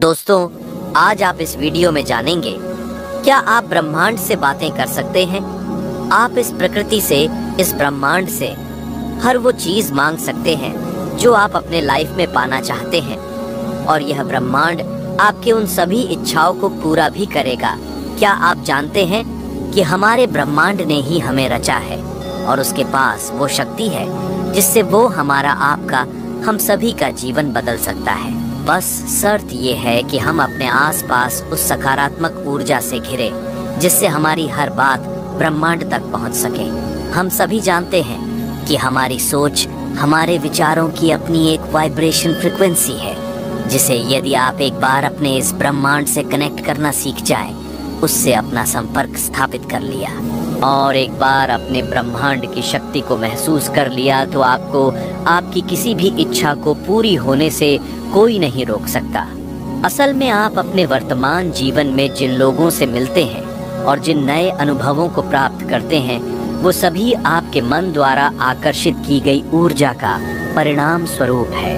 दोस्तों, आज आप इस वीडियो में जानेंगे क्या आप ब्रह्मांड से बातें कर सकते हैं। आप इस प्रकृति से, इस ब्रह्मांड से हर वो चीज मांग सकते हैं जो आप अपने लाइफ में पाना चाहते हैं, और यह ब्रह्मांड आपके उन सभी इच्छाओं को पूरा भी करेगा। क्या आप जानते हैं कि हमारे ब्रह्मांड ने ही हमें रचा है और उसके पास वो शक्ति है जिससे वो हमारा, आपका, हम सभी का जीवन बदल सकता है। बस शर्त ये है कि हम अपने आसपास उस सकारात्मक ऊर्जा से घिरे जिससे हमारी हर बात ब्रह्मांड तक पहुंच सके। हम सभी जानते हैं कि हमारी सोच, हमारे विचारों की अपनी एक वाइब्रेशन फ्रिक्वेंसी है, जिसे यदि आप एक बार अपने इस ब्रह्मांड से कनेक्ट करना सीख जाए, उससे अपना संपर्क स्थापित कर लिया और एक बार अपने ब्रह्मांड की शक्ति को महसूस कर लिया, तो आपको आपकी किसी भी इच्छा को पूरी होने से कोई नहीं रोक सकता। असल में आप अपने वर्तमान जीवन में जिन लोगों से मिलते हैं और जिन नए अनुभवों को प्राप्त करते हैं, वो सभी आपके मन द्वारा आकर्षित की गई ऊर्जा का परिणाम स्वरूप है।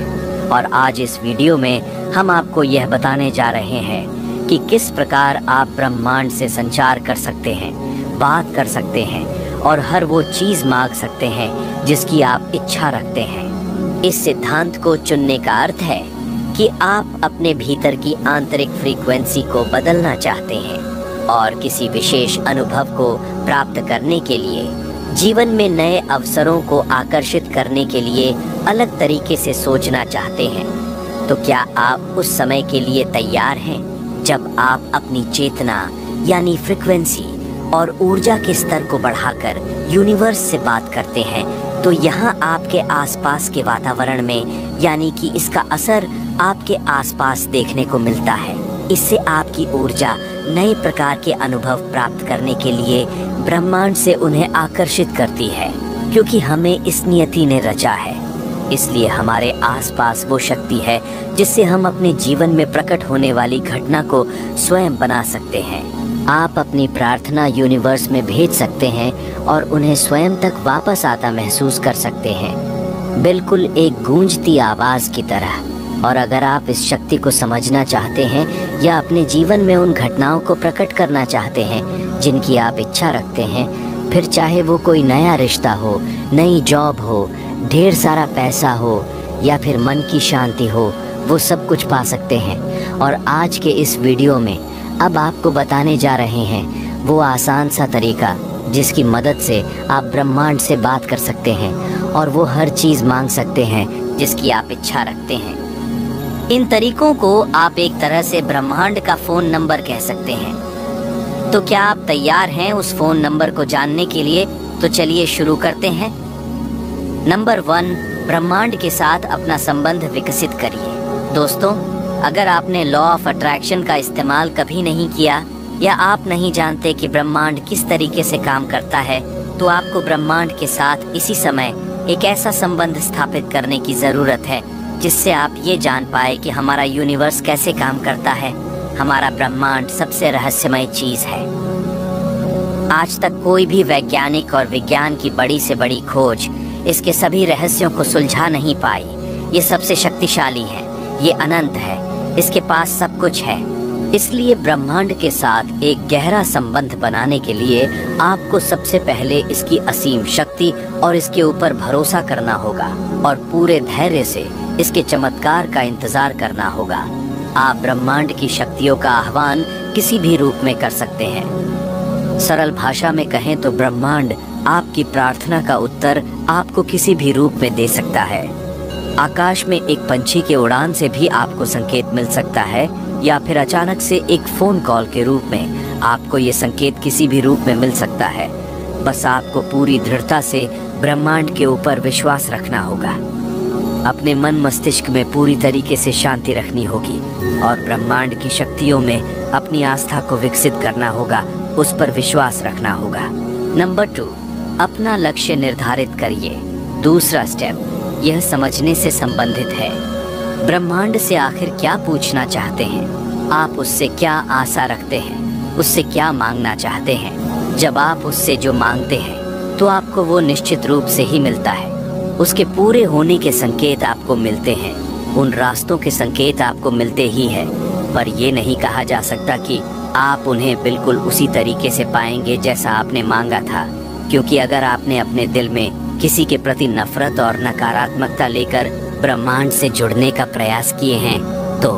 और आज इस वीडियो में हम आपको यह बताने जा रहे हैं कि किस प्रकार आप ब्रह्मांड से संचार कर सकते हैं, बात कर सकते हैं और हर वो चीज मांग सकते हैं जिसकी आप इच्छा रखते हैं। इस सिद्धांत को चुनने का अर्थ है कि आप अपने भीतर की आंतरिक फ्रीक्वेंसी को बदलना चाहते हैं और किसी विशेष अनुभव को प्राप्त करने के लिए, जीवन में नए अवसरों को आकर्षित करने के लिए अलग तरीके से सोचना चाहते हैं। तो क्या आप उस समय के लिए तैयार हैं जब आप अपनी चेतना यानी फ्रीक्वेंसी और ऊर्जा के स्तर को बढ़ाकर यूनिवर्स से बात करते हैं? तो यहाँ आपके आसपास के वातावरण में, यानी कि इसका असर आपके आसपास देखने को मिलता है। इससे आपकी ऊर्जा नए प्रकार के अनुभव प्राप्त करने के लिए ब्रह्मांड से उन्हें आकर्षित करती है, क्योंकि हमें इस नियति ने रचा है। इसलिए हमारे आसपास वो शक्ति है जिससे हम अपने जीवन में प्रकट होने वाली घटना को स्वयं बना सकते हैं। आप अपनी प्रार्थना यूनिवर्स में भेज सकते हैं और उन्हें स्वयं तक वापस आता महसूस कर सकते हैं, बिल्कुल एक गूंजती आवाज की तरह। और अगर आप इस शक्ति को समझना चाहते हैं या अपने जीवन में उन घटनाओं को प्रकट करना चाहते हैं जिनकी आप इच्छा रखते हैं, फिर चाहे वो कोई नया रिश्ता हो, नई जॉब हो, ढेर सारा पैसा हो या फिर मन की शांति हो, वो सब कुछ पा सकते हैं। और आज के इस वीडियो में अब आपको बताने जा रहे हैं वो आसान सा तरीका जिसकी मदद से आप ब्रह्मांड से बात कर सकते हैं और वो हर चीज़ मांग सकते हैं जिसकी आप इच्छा रखते हैं। इन तरीकों को आप एक तरह से ब्रह्मांड का फ़ोन नंबर कह सकते हैं। तो क्या आप तैयार हैं उस फ़ोन नंबर को जानने के लिए? तो चलिए शुरू करते हैं। नंबर 1, ब्रह्मांड के साथ अपना संबंध विकसित करिए। दोस्तों, अगर आपने लॉ ऑफ अट्रैक्शन का इस्तेमाल कभी नहीं किया या आप नहीं जानते कि ब्रह्मांड किस तरीके से काम करता है, तो आपको ब्रह्मांड के साथ इसी समय एक ऐसा संबंध स्थापित करने की ज़रूरत है जिससे आप ये जान पाए कि हमारा यूनिवर्स कैसे काम करता है। हमारा ब्रह्मांड सबसे रहस्यमय चीज़ है। आज तक कोई भी वैज्ञानिक और विज्ञान की बड़ी से बड़ी खोज इसके सभी रहस्यों को सुलझा नहीं पाई। ये सबसे शक्तिशाली है, ये अनंत है, इसके पास सब कुछ है। इसलिए ब्रह्मांड के साथ एक गहरा संबंध बनाने के लिए आपको सबसे पहले इसकी असीम शक्ति और इसके ऊपर भरोसा करना होगा और पूरे धैर्य से इसके चमत्कार का इंतजार करना होगा। आप ब्रह्मांड की शक्तियों का आह्वान किसी भी रूप में कर सकते हैं। सरल भाषा में कहें तो ब्रह्मांड आपकी प्रार्थना का उत्तर आपको किसी भी रूप में दे सकता है। आकाश में एक पंछी के उड़ान से भी आपको संकेत मिल सकता है, या फिर अचानक से एक फ़ोन कॉल के रूप में आपको ये संकेत किसी भी रूप में मिल सकता है। बस आपको पूरी दृढ़ता से ब्रह्मांड के ऊपर विश्वास रखना होगा। अपने मन मस्तिष्क में पूरी तरीके से शांति रखनी होगी और ब्रह्मांड की शक्तियों में अपनी आस्था को विकसित करना होगा, उस पर विश्वास रखना होगा। नंबर 2, अपना लक्ष्य निर्धारित करिए। दूसरा स्टेप यह समझने से संबंधित है, ब्रह्मांड से आखिर क्या पूछना चाहते हैं आप, उससे क्या आशा रखते हैं, उससे क्या मांगना चाहते हैं। जब आप उससे जो मांगते हैं तो आपको वो निश्चित रूप से ही मिलता है। उसके पूरे होने के संकेत आपको मिलते हैं, उन रास्तों के संकेत आपको मिलते ही हैं पर यह नहीं कहा जा सकता कि आप उन्हें बिल्कुल उसी तरीके से पाएंगे जैसा आपने मांगा था, क्योंकि अगर आपने अपने दिल में किसी के प्रति नफरत और नकारात्मकता लेकर ब्रह्मांड से जुड़ने का प्रयास किए हैं तो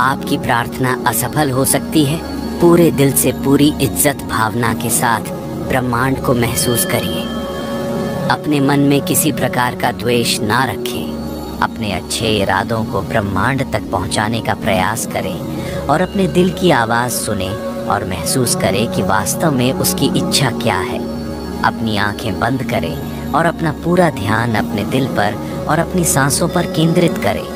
आपकी प्रार्थना असफल हो सकती है। पूरे दिल से पूरी इज्जत भावना के साथ ब्रह्मांड को महसूस करिए। अपने मन में किसी प्रकार का द्वेष ना रखें। अपने अच्छे इरादों को ब्रह्मांड तक पहुंचाने का प्रयास करें और अपने दिल की आवाज़ सुनें और महसूस करें कि वास्तव में उसकी इच्छा क्या है। अपनी आंखें बंद करें और अपना पूरा ध्यान अपने दिल पर और अपनी सांसों पर केंद्रित करें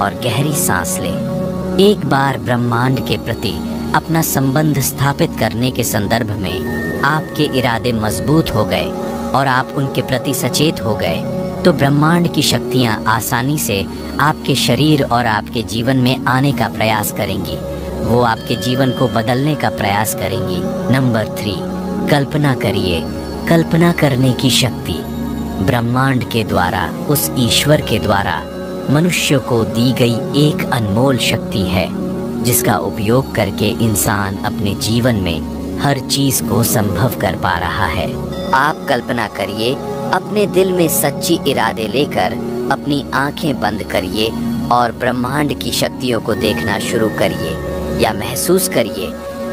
और गहरी सांस लें। एक बार ब्रह्मांड के प्रति अपना संबंध स्थापित करने के संदर्भ में आपके इरादे मजबूत हो गए और आप उनके प्रति सचेत हो गए तो ब्रह्मांड की शक्तियां आसानी से आपके शरीर और आपके जीवन में आने का प्रयास करेंगी। वो आपके जीवन को बदलने का प्रयास करेंगी। नंबर 3, कल्पना करिए। कल्पना करने की शक्ति ब्रह्मांड के द्वारा, उस ईश्वर के द्वारा मनुष्य को दी गई एक अनमोल शक्ति है जिसका उपयोग करके इंसान अपने जीवन में हर चीज को संभव कर पा रहा है। आप कल्पना करिए, अपने दिल में सच्ची इरादे लेकर अपनी आंखें बंद करिए और ब्रह्मांड की शक्तियों को देखना शुरू करिए या महसूस करिए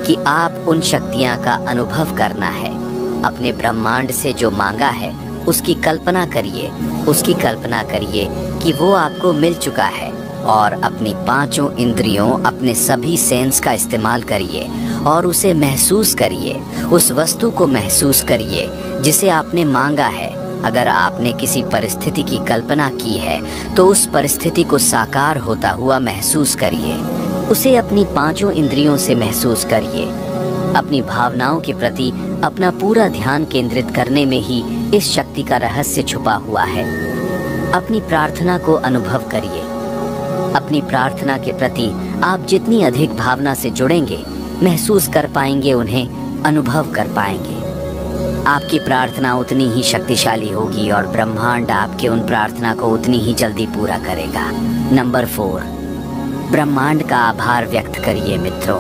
कि आप उन शक्तियां का अनुभव करना है। अपने ब्रह्मांड से जो मांगा है उसकी कल्पना करिए। उसकी कल्पना करिए कि वो आपको मिल चुका है और अपनी 5 इंद्रियों, अपने सभी सेंस का इस्तेमाल करिए और उसे महसूस करिए। उस वस्तु को महसूस करिए जिसे आपने मांगा है। अगर आपने किसी परिस्थिति की कल्पना की है तो उस परिस्थिति को साकार होता हुआ महसूस करिए। उसे अपनी 5 इंद्रियों से महसूस करिए। अपनी भावनाओं के प्रति अपना पूरा ध्यान केंद्रित करने में ही इस शक्ति का रहस्य छुपा हुआ है। अपनी प्रार्थना को अनुभव करिए। अपनी प्रार्थना के प्रति आप जितनी अधिक भावना से जुड़ेंगे, महसूस कर पाएंगे, उन्हें अनुभव कर पाएंगे। आपकी प्रार्थना उतनी ही शक्तिशाली होगी और ब्रह्मांड आपके उन प्रार्थना को उतनी ही जल्दी पूरा करेगा। नंबर 4, ब्रह्मांड का आभार व्यक्त करिए। मित्रों,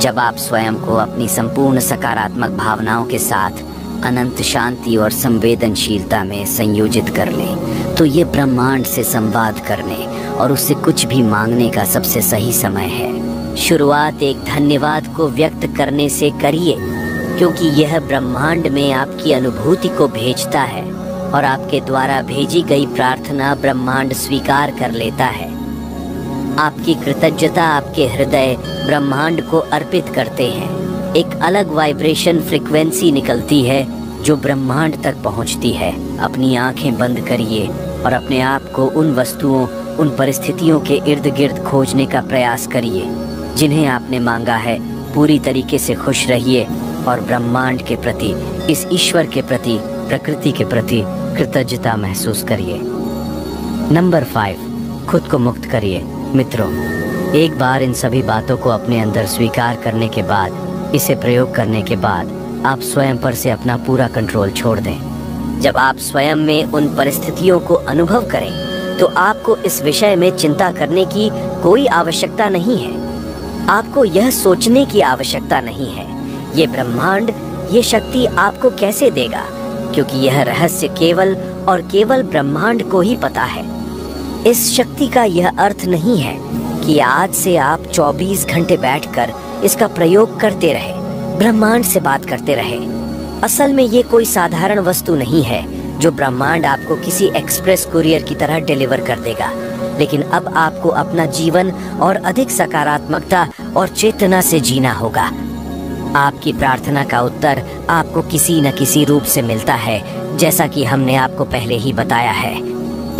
जब आप स्वयं को अपनी संपूर्ण सकारात्मक भावनाओं के साथ अनंत शांति और संवेदनशीलता में संयोजित कर लें तो ये ब्रह्मांड से संवाद करने और उससे कुछ भी मांगने का सबसे सही समय है। शुरुआत एक धन्यवाद को व्यक्त करने से करिए, क्योंकि यह ब्रह्मांड में आपकी अनुभूति को भेजता है और आपके द्वारा भेजी गई प्रार्थना ब्रह्मांड स्वीकार कर लेता है। आपकी कृतज्ञता आपके हृदय ब्रह्मांड को अर्पित करते हैं। एक अलग वाइब्रेशन फ्रिक्वेंसी निकलती है जो ब्रह्मांड तक पहुंचती है। अपनी आंखें बंद करिए और अपने आप को उन वस्तुओं, उन परिस्थितियों के इर्द गिर्द खोजने का प्रयास करिए जिन्हें आपने मांगा है। पूरी तरीके से खुश रहिए और ब्रह्मांड के प्रति, इस ईश्वर के प्रति, प्रकृति के प्रति कृतज्ञता महसूस करिए। नंबर 5, खुद को मुक्त करिए। मित्रों, एक बार इन सभी बातों को अपने अंदर स्वीकार करने के बाद, इसे प्रयोग करने के बाद आप स्वयं पर से अपना पूरा कंट्रोल छोड़ दें। जब आप स्वयं में उन परिस्थितियों को अनुभव करें तो आपको इस विषय में चिंता करने की कोई आवश्यकता नहीं है। आपको यह सोचने की आवश्यकता नहीं है ये ब्रह्मांड, ये शक्ति आपको कैसे देगा, क्योंकि यह रहस्य केवल और केवल ब्रह्मांड को ही पता है। इस शक्ति का यह अर्थ नहीं है कि आज से आप 24 घंटे बैठकर इसका प्रयोग करते रहे, ब्रह्मांड से बात करते रहे। असल में ये कोई साधारण वस्तु नहीं है जो ब्रह्मांड आपको किसी एक्सप्रेस कुरियर की तरह डिलीवर कर देगा, लेकिन अब आपको अपना जीवन और अधिक सकारात्मकता और चेतना से जीना होगा। आपकी प्रार्थना का उत्तर आपको किसी न किसी रूप से मिलता है, जैसा कि हमने आपको पहले ही बताया है।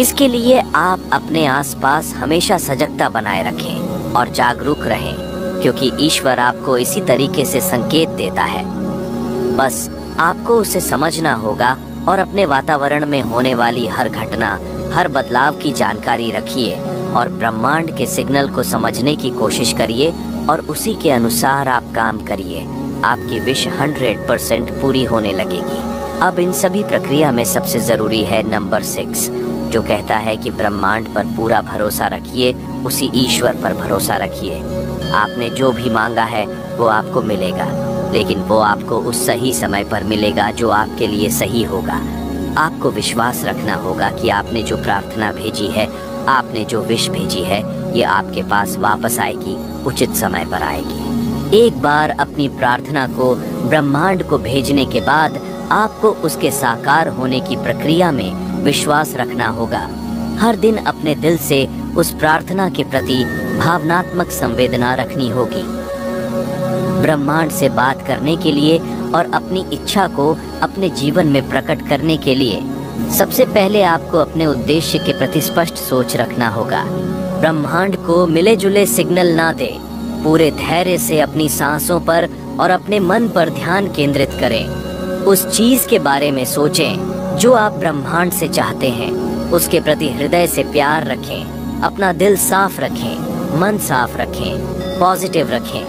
इसके लिए आप अपने आसपास हमेशा सजगता बनाए रखें और जागरूक रहें, क्योंकि ईश्वर आपको इसी तरीके से संकेत देता है। बस आपको उसे समझना होगा और अपने वातावरण में होने वाली हर घटना, हर बदलाव की जानकारी रखिए और ब्रह्मांड के सिग्नल को समझने की कोशिश करिए और उसी के अनुसार आप काम करिए। आपकी विश 100% पूरी होने लगेगी। अब इन सभी प्रक्रिया में सबसे जरूरी है नंबर 6, जो कहता है कि ब्रह्मांड पर पूरा भरोसा रखिए उसी ईश्वर पर भरोसा रखिए। आपने जो भी मांगा है वो आपको मिलेगा, लेकिन वो आपको उस सही समय पर मिलेगा जो आपके लिए सही होगा। आपको विश्वास रखना होगा कि आपने जो प्रार्थना भेजी है, आपने जो विश भेजी है, ये आपके पास वापस आएगी, उचित समय पर आएगी। एक बार अपनी प्रार्थना को ब्रह्मांड को भेजने के बाद आपको उसके साकार होने की प्रक्रिया में विश्वास रखना होगा। हर दिन अपने दिल से उस प्रार्थना के प्रति भावनात्मक संवेदना रखनी होगी। ब्रह्मांड से बात करने के लिए और अपनी इच्छा को अपने जीवन में प्रकट करने के लिए सबसे पहले आपको अपने उद्देश्य के प्रति स्पष्ट सोच रखना होगा। ब्रह्मांड को मिले जुले सिग्नल ना दे, पूरे धैर्य से अपनी सांसों पर और अपने मन पर ध्यान केंद्रित करें। उस चीज के बारे में सोचें जो आप ब्रह्मांड से चाहते हैं, उसके प्रति हृदय से प्यार रखें, अपना दिल साफ रखें, मन साफ रखें, पॉजिटिव रखें।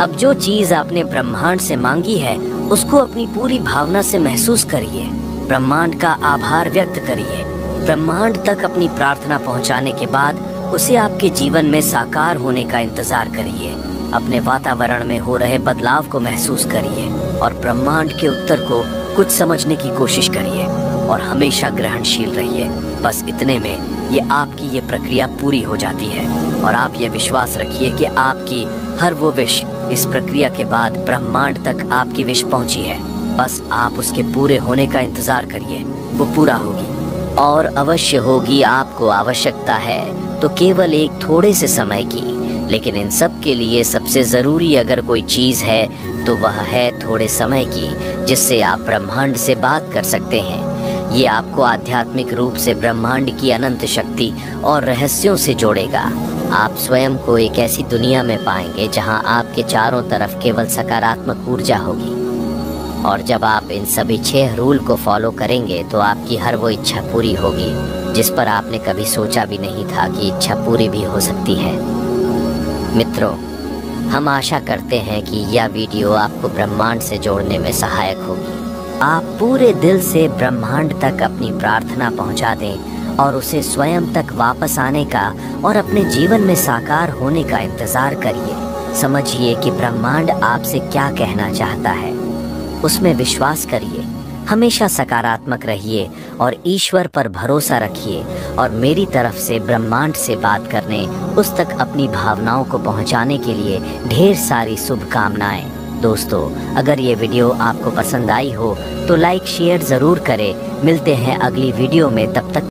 अब जो चीज आपने ब्रह्मांड से मांगी है उसको अपनी पूरी भावना से महसूस करिए। ब्रह्मांड का आभार व्यक्त करिए। ब्रह्मांड तक अपनी प्रार्थना पहुंचाने के बाद उसे आपके जीवन में साकार होने का इंतजार करिए। अपने वातावरण में हो रहे बदलाव को महसूस करिए और ब्रह्मांड के उत्तर को कुछ समझने की कोशिश करिए और हमेशा ग्रहणशील रहिए। बस इतने में आपकी ये प्रक्रिया पूरी हो जाती है और आप ये विश्वास रखिए कि आपकी हर वो विश इस प्रक्रिया के बाद ब्रह्मांड तक आपकी विश पहुंची है। बस आप उसके पूरे होने का इंतजार करिए, वो पूरा होगी और अवश्य होगी। आपको आवश्यकता है तो केवल एक थोड़े से समय की, लेकिन इन सब के लिए सबसे ज़रूरी अगर कोई चीज़ है तो वह है थोड़े समय की, जिससे आप ब्रह्मांड से बात कर सकते हैं। ये आपको आध्यात्मिक रूप से ब्रह्मांड की अनंत शक्ति और रहस्यों से जोड़ेगा। आप स्वयं को एक ऐसी दुनिया में पाएंगे जहां आपके चारों तरफ केवल सकारात्मक ऊर्जा होगी। और जब आप इन सभी 6 रूल को फॉलो करेंगे तो आपकी हर वो इच्छा पूरी होगी जिस पर आपने कभी सोचा भी नहीं था कि इच्छा पूरी भी हो सकती है। मित्रों, हम आशा करते हैं कि यह वीडियो आपको ब्रह्मांड से जोड़ने में सहायक होगी। आप पूरे दिल से ब्रह्मांड तक अपनी प्रार्थना पहुंचा दें और उसे स्वयं तक वापस आने का और अपने जीवन में साकार होने का इंतज़ार करिए। समझिए कि ब्रह्मांड आपसे क्या कहना चाहता है, उसमें विश्वास करिए। हमेशा सकारात्मक रहिए और ईश्वर पर भरोसा रखिए। और मेरी तरफ से ब्रह्मांड से बात करने, उस तक अपनी भावनाओं को पहुंचाने के लिए ढेर सारी शुभकामनाएं। दोस्तों, अगर ये वीडियो आपको पसंद आई हो तो लाइक शेयर ज़रूर करें। मिलते हैं अगली वीडियो में, तब तक